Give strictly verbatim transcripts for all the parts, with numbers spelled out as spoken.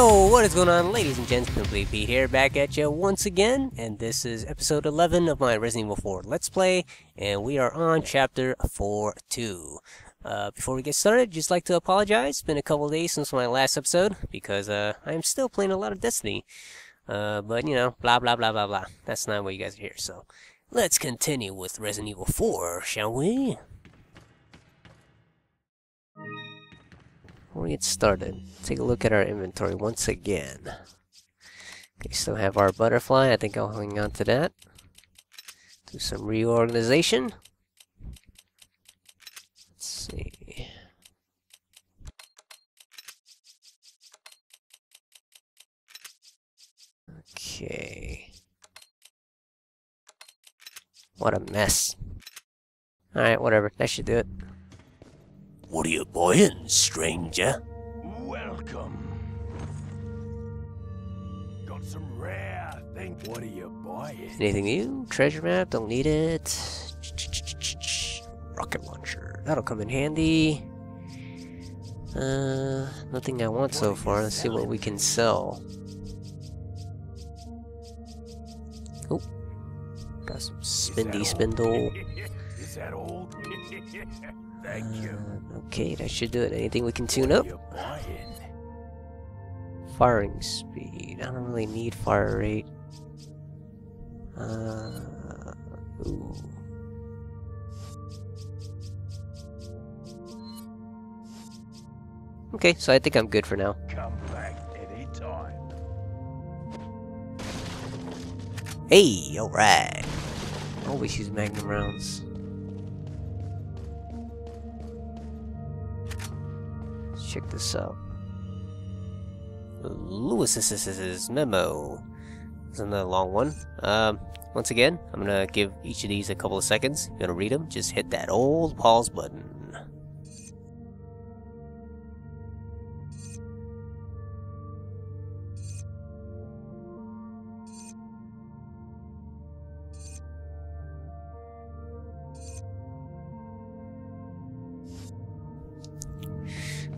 Yo, what is going on, ladies and gents? Complete Pete here, back at you once again, and this is episode eleven of my Resident Evil four Let's Play, and we are on chapter four two. Uh, before we get started, just like to apologize. It's been a couple of days since my last episode, because uh, I'm still playing a lot of Destiny. Uh, but, you know, blah blah blah blah blah. That's not why you guys are here, so let's continue with Resident Evil four, shall we? Before we get started, take a look at our inventory once again. Okay, still have our butterfly. I think I'll hang on to that. Do some reorganization. Let's see. Okay. What a mess. Alright, whatever. That should do it. What are you buying, stranger? Welcome. Got some rare things. What are you buying? Anything new? Treasure map? Don't need it. Rocket launcher. That'll come in handy. Uh, nothing I want so far. Let's see what we can sell. Oh, got some spindy spindle. Is that all? Thank you. Uh, okay, that should do it. Anything we can tune up? Firing speed. I don't really need fire rate. Uh, ooh. Okay, so I think I'm good for now. Come back anytime. Hey, alright. Always use magnum rounds. Check this out. Lewis's memo. This is another long one. Um, once again, I'm gonna give each of these a couple of seconds. If you wanna read them, just hit that old pause button.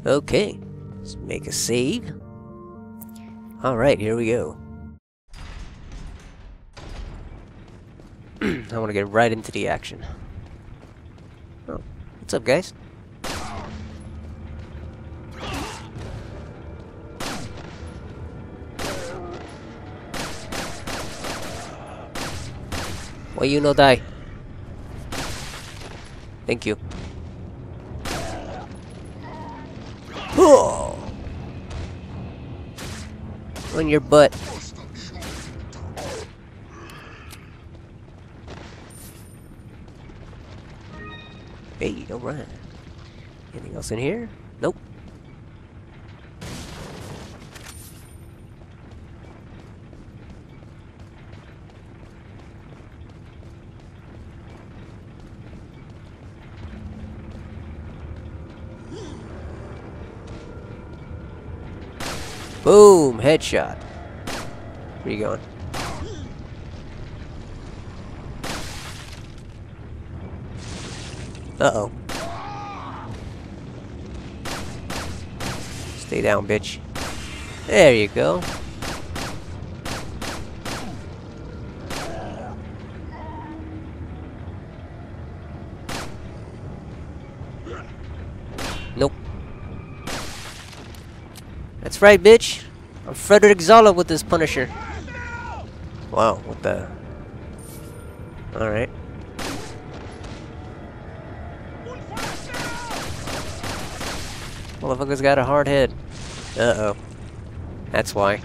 Okay, let's make a save. Alright, here we go. I want to get right into the action. Oh, what's up, guys? Why you no die? Thank you. Oh! On your butt. Hey, don't run. Anything else in here? Nope. Boom! Headshot. Where are you going? Uh-oh. Stay down, bitch. There you go. That's right, bitch. I'm Frederick Zola with this Punisher. Wow, what the? Alright. Motherfucker's got a hard head. Uh oh. That's why.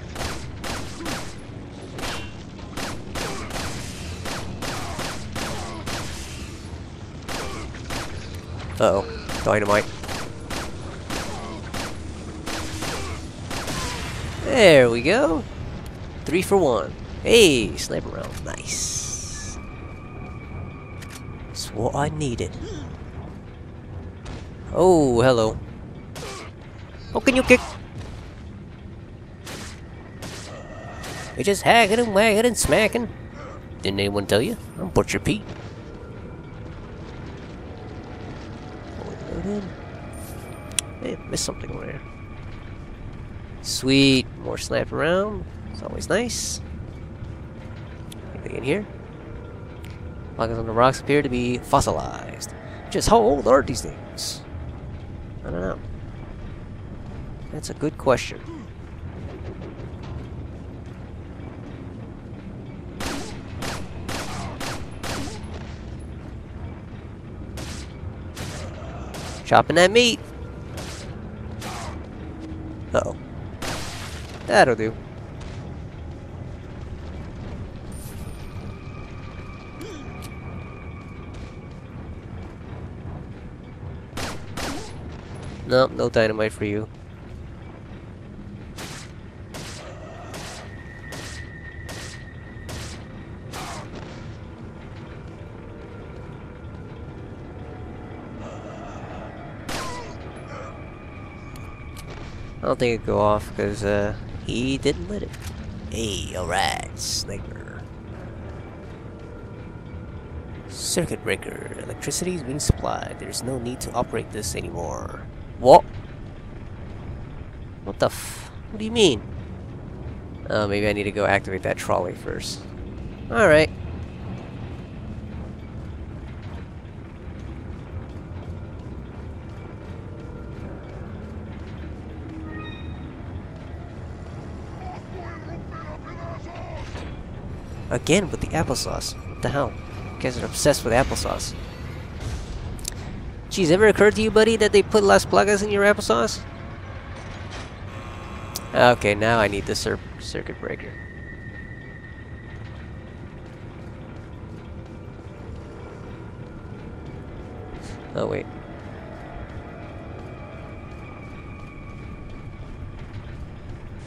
Uh oh. Dynamite. There we go. Three for one. Hey, sniper round. Nice. That's what I needed. Oh, hello. How can you kick? You're just hacking and wagging and smacking. Didn't anyone tell you? I'm Butcher Pete. Hey, missed something over there. Sweet. more slap around. It's always nice. Anything in here? Logs on the rocks appear to be fossilized. Just how old are these things? I don't know. That's a good question. Chopping that meat. Uh-oh. That'll do. Nope, no dynamite for you. I don't think it'd go off because uh, he didn't let it. Hey, alright, sniper. Circuit breaker. Electricity is being supplied. There's no need to operate this anymore. What? What the f? What do you mean? Oh, maybe I need to go activate that trolley first. Alright. Again with the applesauce. What the hell? You guys are obsessed with applesauce. Geez, ever occurred to you, buddy, that they put Las Plagas in your applesauce? Okay, now I need the cir circuit breaker. Oh, wait.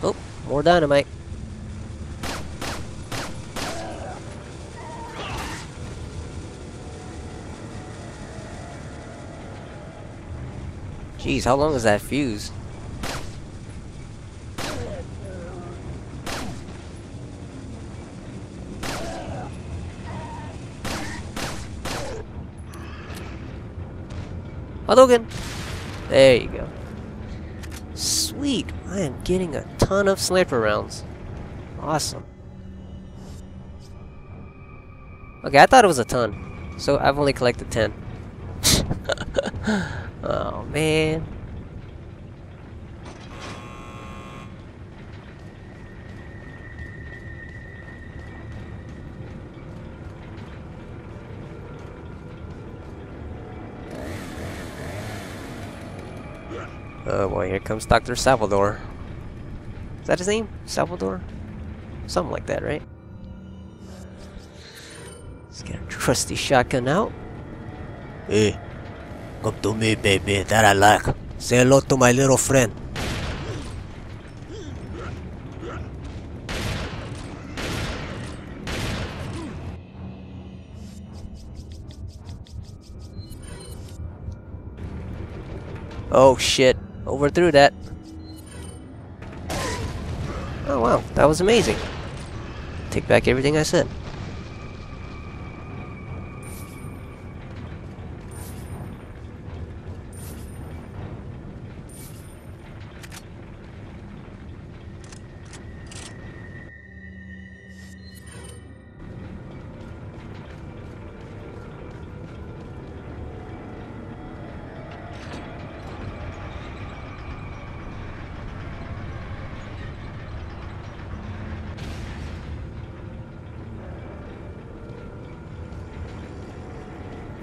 Oh, more dynamite. Jeez, how long is that fuse? Hello again. There you go. Sweet, I am getting a ton of sniper rounds. Awesome. Okay, I thought it was a ton, so I've only collected ten. Oh man. Oh boy, here comes Doctor Salvador. Is that his name? Salvador? Something like that, right? Let's get our trusty shotgun out. Hey. Come to me, baby, that I like. Say hello to my little friend. Oh shit, overthrew that. Oh wow, that was amazing. Take back everything I said.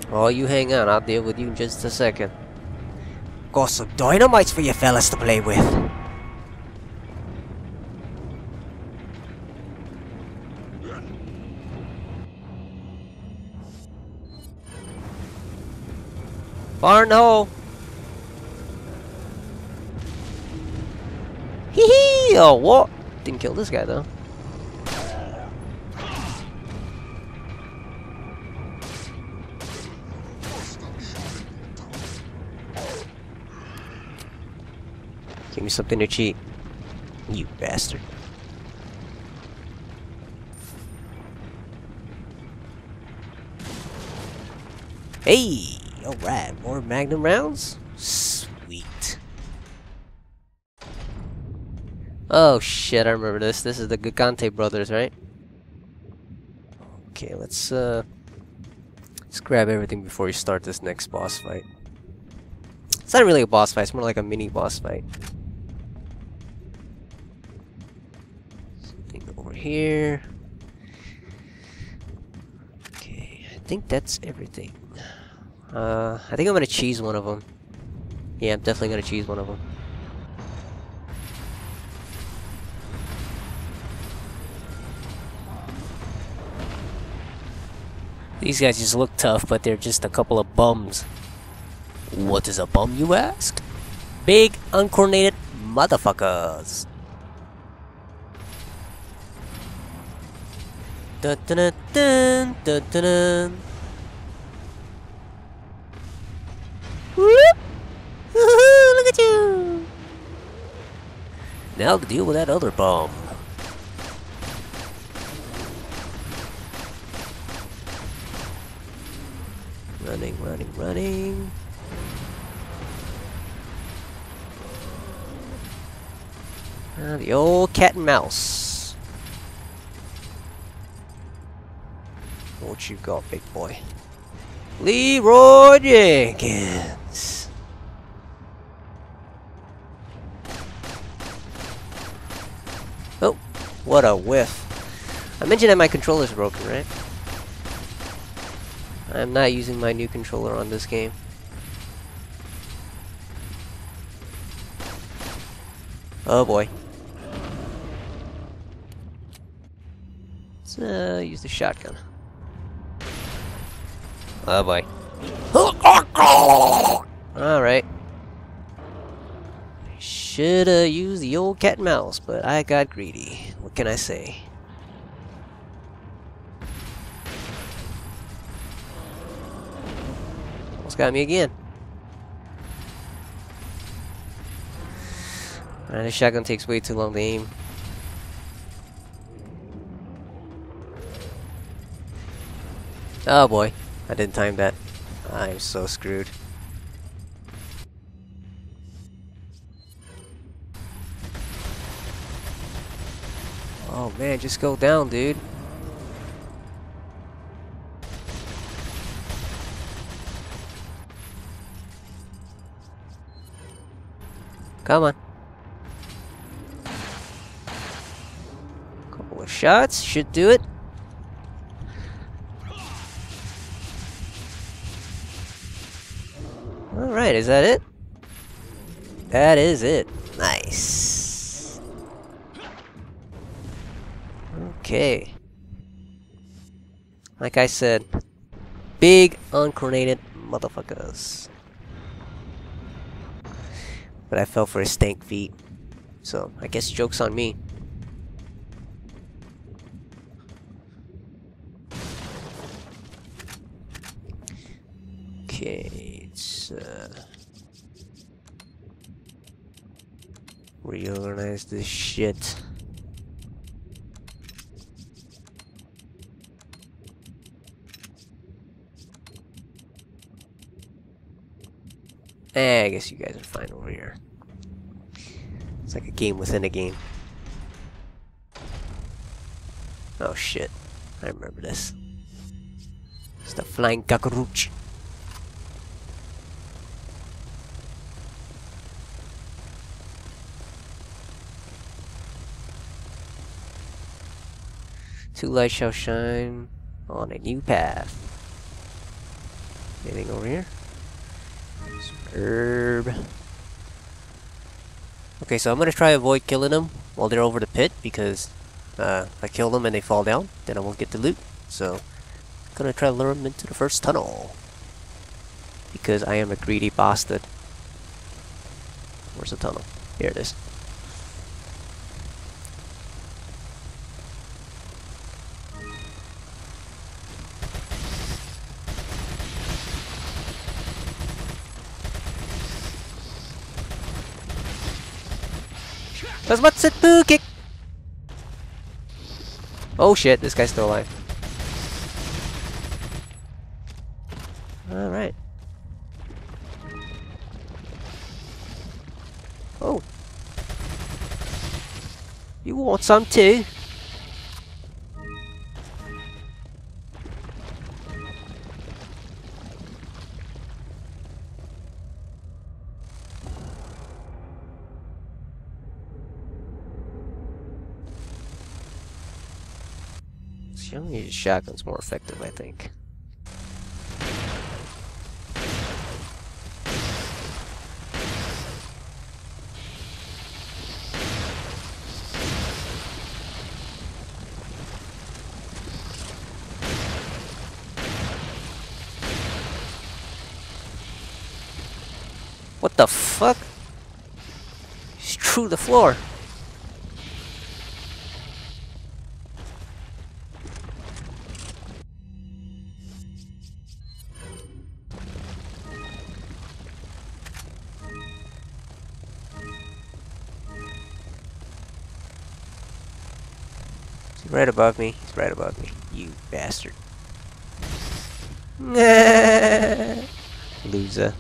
Oh, you hang on, I'll deal with you in just a second. Got some dynamites for you fellas to play with. Barn hole! Hee hee! Oh, what? Didn't kill this guy though. Give me something to cheat, you bastard. Hey, alright, more magnum rounds? Sweet. Oh shit, I remember this. This is the Gigante brothers, right? Okay, let's uh let's grab everything before we start this next boss fight. It's not really a boss fight, it's more like a mini boss fight. Something over here. Okay, I think that's everything. Uh I think I'm gonna cheese one of them. Yeah, I'm definitely gonna cheese one of them. These guys just look tough, but they're just a couple of bums. What is a bum, you ask? Big, uncoordinated motherfuckers. Dun dun dun dun dun dun. Whoop! Woohoo! Look at you! Now deal with that other bum. Running, running, running. Uh, the old cat and mouse. What you got, big boy? Leroy Jenkins. Oh, what a whiff. I mentioned that my controller's broken, right? I'm not using my new controller on this game. Oh boy. Let's uh, use the shotgun. Oh boy. Alright. Shoulda used the old cat and mouse, but I got greedy. What can I say? Got me again. Alright, the shotgun takes way too long to aim. Oh boy, I didn't time that. I'm so screwed. Oh man, just go down, dude. Come on. Couple of shots, should do it. Alright, is that it? That is it. Nice. Okay. Like I said, big, uncoordinated motherfuckers. But I fell for his stank feet, so I guess joke's on me. Okay, let's uh, reorganize this shit. Eh, I guess you guys are fine over here. It's like a game within a game. Oh shit, I remember this. It's the flying cockroach. Two lights shall shine on a new path. Anything over here? Herb. Okay, so I'm gonna try to avoid killing them while they're over the pit, because uh, if I kill them and they fall down, then I won't get the loot. So I'm gonna try to lure them into the first tunnel, because I am a greedy bastard. Where's the tunnel? Here it is. Bazmatsu kick! Oh shit, this guy's still alive. Alright. Oh. want some too? Use shotguns more effective, I think. What the fuck? He's through to the floor. Right above me. He's right above me. You bastard. Loser.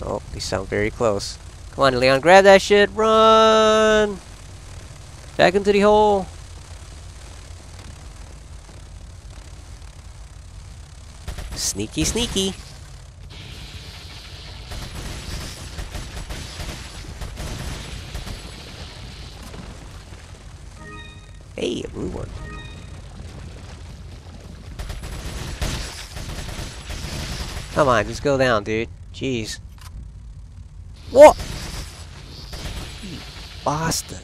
Oh, they sound very close. Come on, Leon. Grab that shit. Run! Back into the hole. Sneaky, sneaky. Hey, a blue one. Come on, just go down, dude. Jeez. What? You bastard.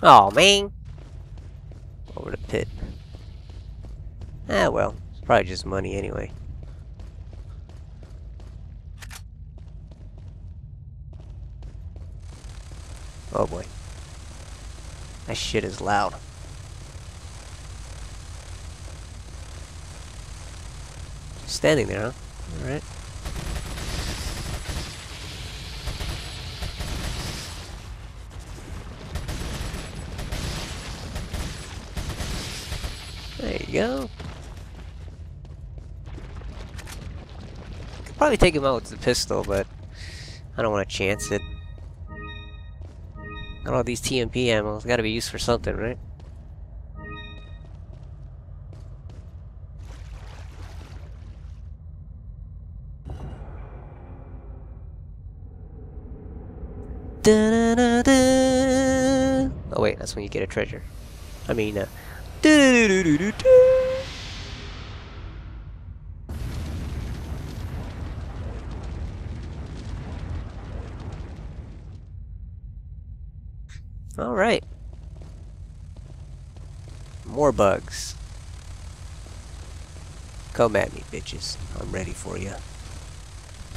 Oh man! Over the pit. Ah well, it's probably just money anyway. Oh boy. That shit is loud. Just standing there, huh? Alright. There you go. Could probably take him out with the pistol, but I don't want to chance it. Got all these T M P ammo. It's got to be used for something, right? Da-da-da-da. Oh wait, that's when you get a treasure. I mean, uh, do-do-do-do-do-do. All right. More bugs. Come at me, bitches. I'm ready for you.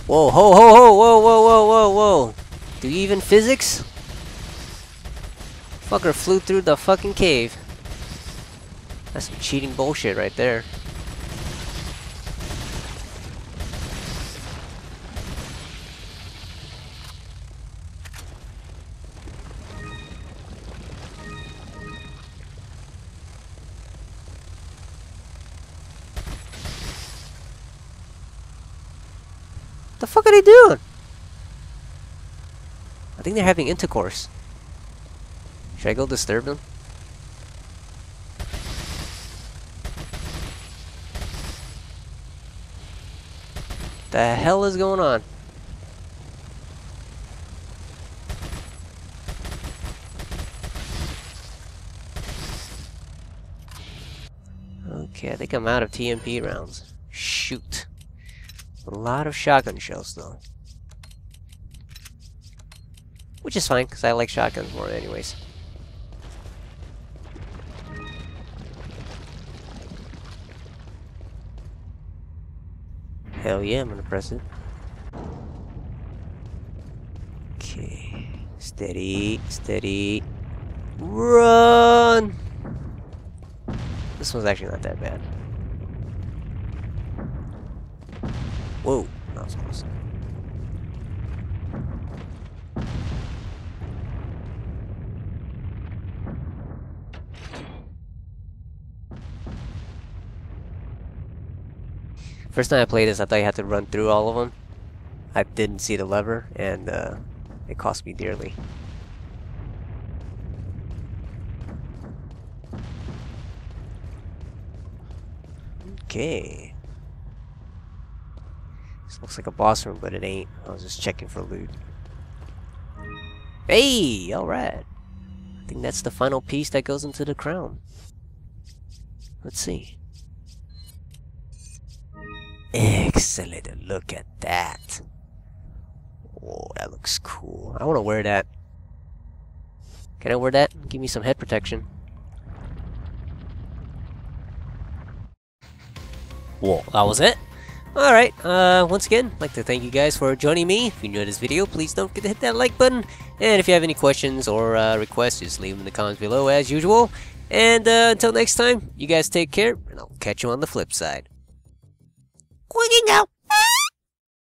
Whoa, ho, ho, ho, whoa, whoa, whoa, whoa, whoa. Do you even physics? Fucker flew through the fucking cave. That's some cheating bullshit right there. The fuck are they doing? I think they're having intercourse. Should I go disturb them? The hell is going on? Okay, I think I'm out of T M P rounds. Shoot. A lot of shotgun shells though. Which is fine, because I like shotguns more anyways. Hell yeah, I'm gonna press it. Okay. Steady, steady. Run! This one's actually not that bad. Whoa, that was awesome. First time I played this, I thought you had to run through all of them. I didn't see the lever, and uh, it cost me dearly. Okay. This looks like a boss room, but it ain't. I was just checking for loot. Hey! Alright. I think that's the final piece that goes into the crown. Let's see. Excellent. Look at that. Whoa, that looks cool. I want to wear that. Can I wear that? Give me some head protection. Whoa, that was it. Alright, uh, once again, I'd like to thank you guys for joining me. If you're new to this video, please don't forget to hit that like button. And if you have any questions or uh, requests, just leave them in the comments below as usual. And uh, until next time, you guys take care, and I'll catch you on the flip side. Quigging out!